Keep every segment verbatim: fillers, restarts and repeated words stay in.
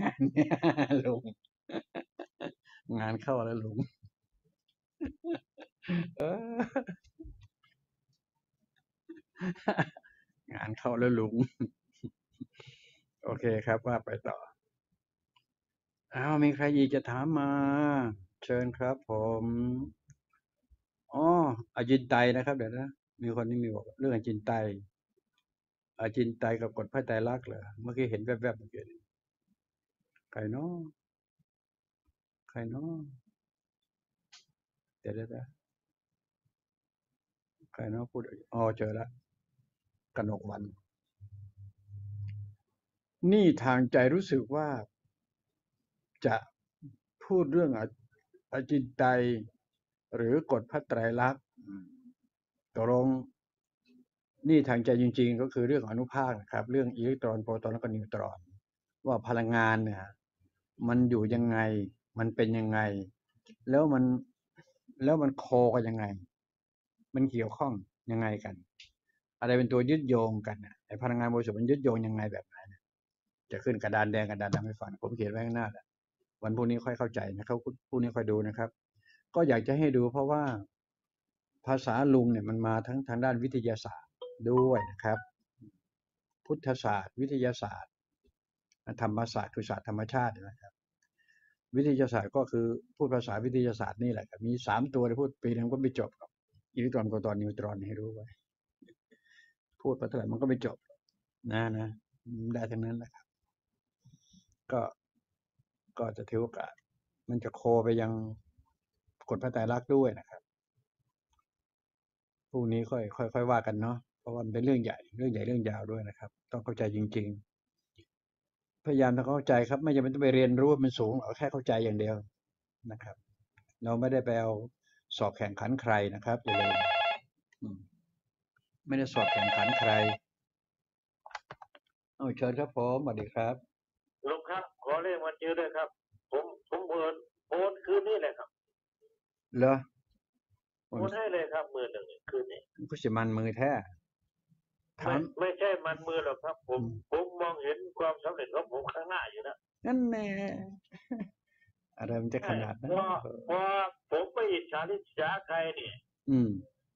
งานเนี้ยลุงงานเข้าแล้วลุงงานเข้าแล้วลุงโอเคครับว่าไปต่ออ้าวมีใครอีกจะถามมาเชิญครับผมอ๋ออาจินไตยนะครับเดี๋ยวนะมีคนที่มีบอกเรื่องอาจินไตยอาจินไตยกับกฎพระไตรลักษณ์เหรอเมื่อกี้เห็นแวบๆเมื่อกี้ใครเนาะใครเนาะเดี๋ยวได้แล้วใครเนาะพูดอ๋อเจอแล้วกนกวรรณนี่ทางใจรู้สึกว่าจะพูดเรื่องอจินไตยหรือกฎพระไตรลักษณ์ตกลงนี่ทางใจจริงๆก็คือเรื่องอนุภาคนะครับเรื่องอิเล็กตรอนโปรตอนและก็นิวตรอนว่าพลังงานเนี่ยมันอยู่ยังไงมันเป็นยังไงแล้วมันแล้วมันโคกันยังไงมันเกี่ยวข้องยังไงกันอะไรเป็นตัวยึดโยงกันไอ้พลังงานบริสุทธิ์มันยึดโยงยังไงแบบไหนจะขึ้นกระดานแดงกระดานดำให้ฟังผมเขียนไว้ข้างหน้าแล้ววันพรุ่งนี้ค่อยเข้าใจนะครับพรุ่งนี้ค่อยดูนะครับก็อยากจะให้ดูเพราะว่าภาษาลุงเนี่ยมันมาทั้งทางด้านวิทยาศาสตร์ด้วยนะครับพุทธศาสตร์วิทยาศาสตร์ธรรมศาสตร์คือศาสตร์ธรรมชาตินะครับวิทยาศาสตร์ก็คือพูดภาษาวิทยาศาสตร์นี่แหละมีสามตัวที่พูดปีนึงก็ไม่จบอิเล็กตรอนโปรตอนนิวตรอนให้รู้ไว้พูดไปเท่าไหร่มันก็ไม่จบนะนะได้ทั้งนั้นนะครับก็ก็จะถือโอกาสมันจะโคไปยังกฎพระไตรลักษณ์ด้วยนะครับพรุ่งนี้ค่อยค่อยค่อยว่ากันเนาะเพราะว่ามันเป็นเรื่องใหญ่เรื่องใหญ่เรื่องยาวด้วยนะครับต้องเข้าใจจริงๆพยายามทำเข้าใจครับไม่จำเป็นต้องไปเรียนรู้มันสูงเอาแค่เข้าใจอย่างเดียวนะครับเราไม่ได้ไปเอาสอบแข่งขันใครนะครับอย่าลืมไม่ได้สอบแข่งขันใครเอาเชิญครับผมสวัสดีครับลุงครับขอเลขวันเจอด้วยครับผมผมเปิดโอนคืนนี้เลยครับเหรอโอนให้เลยครับหมื่นหนึ่งคืนนี้ก็จะมันมือแท้ไม่ไม่ใช่มันมือหรอกครับผมผมมองเห็นความสำเร็จของผมข้างหน้าอยู่นะนั่นแหละอะไรมันจะขนาดนั้นพอผมไปอิจฉาลิษยาใครเนี่ยอืม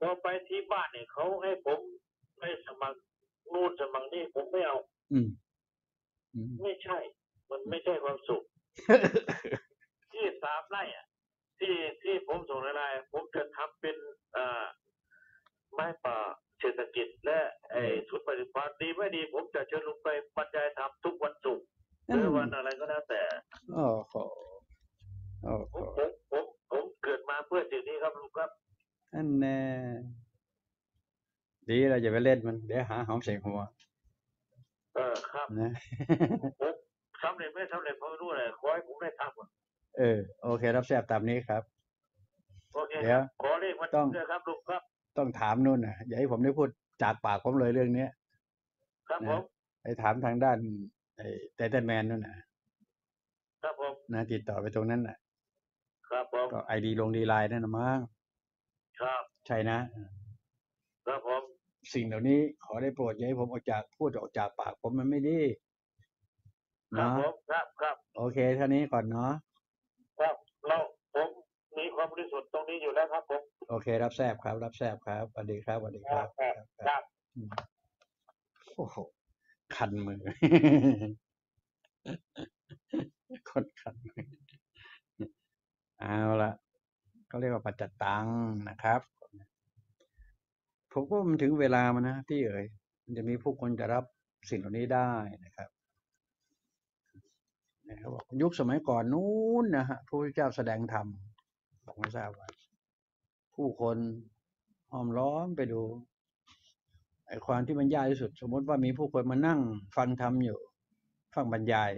พอไปที่บ้านเนี่ยเขาให้ผมไปสมัครนู่นสมัครนี่ผมไม่เอาอืมไม่ใช่มันไม่ใช่ความสุขที่สามไร่อ่ะที่ที่ผมส่งรายได้ผมจะทำเป็นอ่าไม้ป่าเศรษฐกิจและไอ้ชุดปฏิบัติดีไม่ดีผมจะเชิญลุงไปบรรยายทำทุกวันศุกร์หรือวันอะไรก็แล้วแต่อ๋อผมผมผมเกิดมาเพื่อสิ่งนี้ครับลุงครับอันแน่ดีเราจะไปเล่นมันเดี๋ยวหาหอมเสียงหัวเออครับนะสำเร็จไม่สำเร็จผมรู้เลยขอให้ผมได้ทำก่อนเออโอเครับแซบตามนี้ครับเดี๋ยวขอเลขวันต้องครับลุงครับต้องถามนู่นนะอย่าให้ผมได้พูดจากปากผมเลยเรื่องเนี้ยครับผมไปถามทางด้านไอ้ไททันแมนนู่นนะครับผมนะติดต่อไปตรงนั้นนะครับผมก็ไอดีลงดีไลน์นั่นนะมั้งครับใช่นะครับผมสิ่งเหล่านี้ขอได้โปรดอย่าให้ผมออกจากพูดออกจากปากผมมันไม่ดีครับผมครับครับโอเคเท่านี้ก่อนเนาะครับเราผมมีความบริสุทธิ์ตรงนี้อยู่แล้วครับผมโอเครับแซบครับรับแซบครับสวัสดีครับสวัสดีครับครับโอ้โหคันมือคนคันมือเอาละก็เรียกว่าปัจจตังนะครับผมว่ามันถึงเวลามันนะที่เอ๋ยมันจะมีผู้คนจะรับสิ่งเหล่านี้ได้นะครับนะครับยุคสมัยก่อนนู้นนะฮะพระพุทธเจ้าแสดงธรรมบอกไม่ทราบว่าผู้คนห้อมล้อมไปดูไอ้ความที่มันยากที่สุดสมมติว่ามีผู้คนมานั่งฟังธรรมอยู่ฟังบรรยาย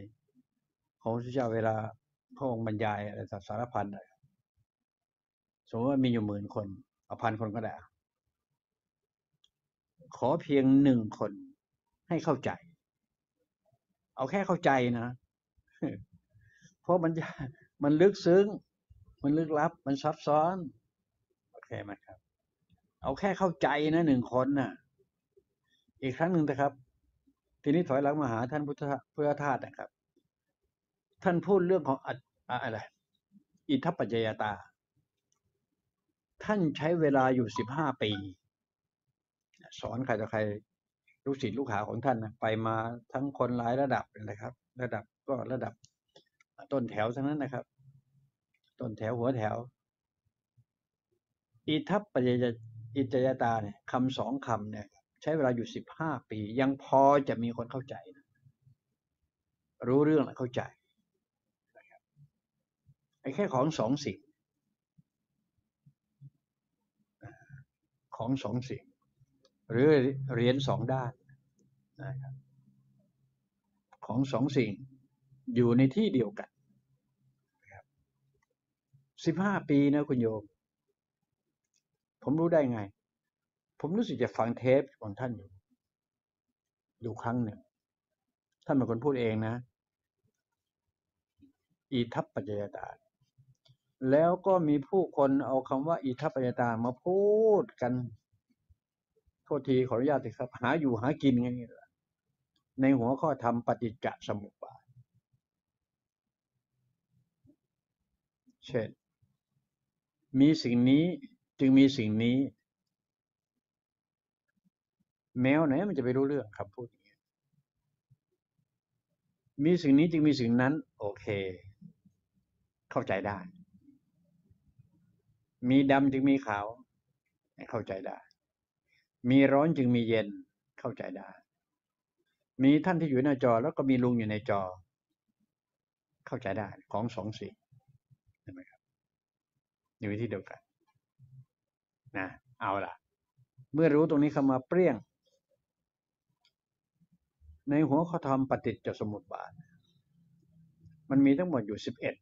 ของพระพุทธเจ้าเวลาพระองค์บรรยายอะไรสารพันเลยสมมติว่ามีอยู่หมื่นคนเอาพันคนก็ได้ขอเพียงหนึ่งคนให้เข้าใจเอาแค่เข้าใจนะเพราะมันมันลึกซึ้งมันลึกลับมันซับซ้อนโอเคไหมครับเอาแค่เข้าใจนะหนึ่งคนน่ะอีกครั้งหนึ่งนะครับทีนี้ถอยหลังมาหาท่านพุทธทาสนะครับ ท่านพูดเรื่องของอะไรอิทัปปัจจยตาท่านใช้เวลาอยู่สิบห้าปีสอนใครต่อใครลูกศิษย์ลูกหาของท่านนะไปมาทั้งคนหลายระดับนะครับระดับก็ระดับต้นแถวทั้งนั้นนะครับต้นแถวหัวแถวอิทัปปัจจยอิจยตาเนี่ยคำสองคำเนี่ยใช้เวลาอยู่สิบห้าปียังพอจะมีคนเข้าใจนะรู้เรื่องและเข้าใจไอ้แค่ของสองสิ่งของสองสิ่งหรือเหรียญสองด้านนะครับของสองสิ่งอยู่ในที่เดียวกันสิบห้าปีนะคุณโยมผมรู้ได้ไงผมรู้สึกจะฟังเทปของท่านอยู่ดูครั้งหนึ่งท่านเป็นคนพูดเองนะอิทัปปัจจยตาแล้วก็มีผู้คนเอาคำว่าอิทัปปัจจยตามาพูดกันโทษทีขออนุญาตสิครับหาอยู่หากินไงในหัวข้อธรรมปฏิจจสมุปบาทเช่นมีสิ่งนี้จึงมีสิ่งนี้แมวไหนมันจะไปรู้เรื่องครับพูดอย่างนี้มีสิ่งนี้จึงมีสิ่งนั้นโอเคเข้าใจได้มีดำจึงมีขาวเข้าใจได้มีร้อนจึงมีเย็นเข้าใจได้มีท่านที่อยู่หน้าจอแล้วก็มีลุงอยู่ในจอเข้าใจได้ของสองสิ่งใช่ไหมครับอยู่ที่เดียวกันนะเอาล่ะเมื่อรู้ตรงนี้เข้ามาเปรี้ยงในหัวข้อธรรมปฏิจจสมุปบาทมันมีทั้งหมดอยู่สิบเอ็ด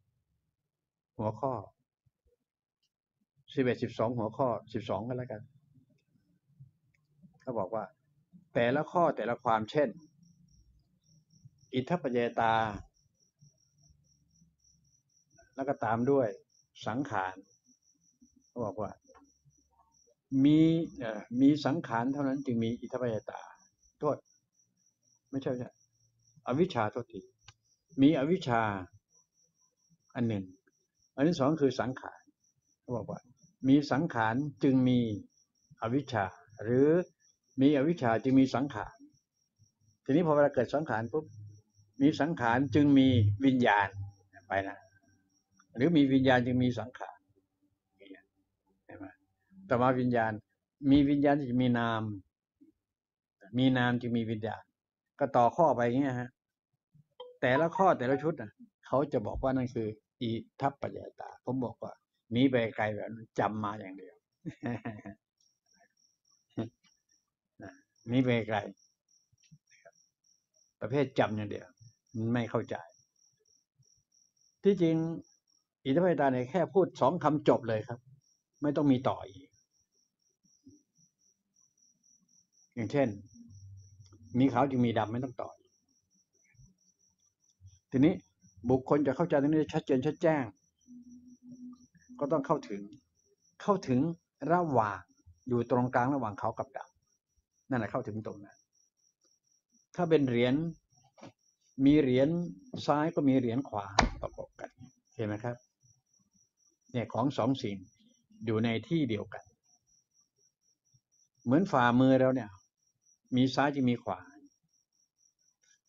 หัวข้อสิบเอ็ดสิบสองหัวข้อสิบสองก็แล้วกันเขาบอกว่าแต่ละข้อแต่ละความเช่นอิทัปปัจจยตาแล้วก็ตามด้วยสังขารเขาบอกว่ามีมีสังขารเท่านั้นจึงมีอิทัปปัจจยตาโทษไม่ใช่เนี่ยอวิชชาโทษทีมีอวิชชาอันหนึ่งอันที่สองคือสังขารเขาบอกว่ามีสังขารจึงมีอวิชชาหรือมีอวิชชาจึงมีสังขารทีนี้พอเวลาเกิดสังขารปุ๊บมีสังขารจึงมีวิญญาณไปนะหรือมีวิญญาณจึงมีสังขารใช่ไหมแต่ว่าวิญญาณมีวิญญาณจึงมีนามมีนามจึงมีวิญญาณก็ต่อข้อไปอย่างเงี้ยฮะแต่ละข้อแต่ละชุดนะเขาจะบอกว่านั่นคืออิทัปปัจจยตาผมบอกว่านี้ไปไกลแบบจำมาอย่างเดียว นี้ไปไกลประเภทจำอย่างเดียวไม่เข้าใจที่จริงอิทัปปัจจยตาเนี่ยแค่พูดสองคำจบเลยครับไม่ต้องมีต่ออีกอย่างเช่นมีขาวจึงมีดำไม่ต้องต่อทีนี้บุคคลจะเข้าใจตรงนี้ชัดเจนชัดแจ้งก็ต้องเข้าถึงเข้าถึงระหว่างอยู่ตรงกลางระหว่างขาวกับดำนั่นแหละเข้าถึงตรงนั้นถ้าเป็นเหรียญมีเหรียญซ้ายก็มีเหรียญขวาประกบกันเห็นไหมครับเนี่ยของสองสิ่งอยู่ในที่เดียวกันเหมือนฝ่ามือเราเนี่ยมีซ้ายจึงมีขวา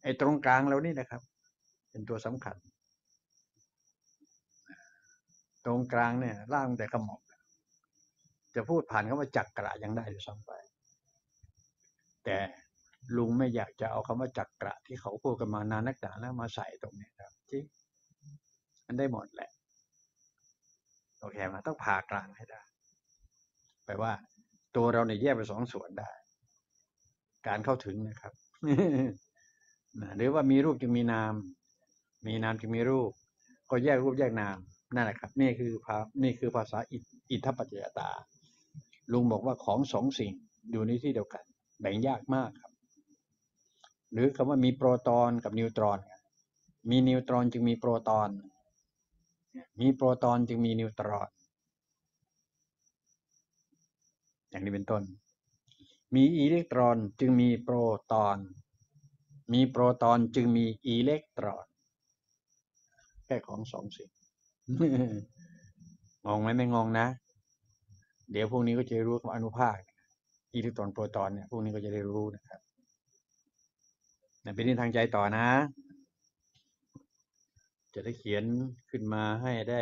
ไอ้ตรงกลางเรานี่นะครับเป็นตัวสำคัญตรงกลางเนี่ยล่างแต่ขมอบจะพูดผ่านคำว่าจักกระยังได้หรือซ้ำไปแต่ลุงไม่อยากจะเอาคำว่าจักกระที่เขาพูดกันมานานนักหนาแล้วมาใส่ตรงนี้ครับที่มันได้หมดแหละโอเคมาต้องผ่ากลางให้ได้แปลว่าตัวเราเนี่ยแยกเป็นสองส่วนได้การเข้าถึงนะครับ หรือว่ามีรูปจึงมีนามมีนามจึงมีรูปก็แยกรูปแยกนามนั่นแหละครับนี่คือภานี่คือภาษาอิทัปปัจจยตาลุงบอกว่าของสองสิ่งอยู่ในที่เดียวกันแบ่งยากมากครับหรือคำว่ามีโปรตอนกับนิวตรอนมีนิวตรอนจึงมีโปรตอนมีโปรตอนจึงมีนิวตรอนอย่างนี้เป็นต้นมีอิเล็กตรอนจึงมีโปรตอนมีโปรตอนจึงมีอิเล็กตรอน แค่ของสองสิ่ง งงไหมไม่งงนะเดี๋ยวพวกนี้ก็จะรู้ว่าอนุภาคอิเล็กตรอนโปรตอนเนี่ยพวกนี้ก็จะได้รู้นะครับแต่เป็นเรื่องทางใจต่อนะจะได้เขียนขึ้นมาให้ได้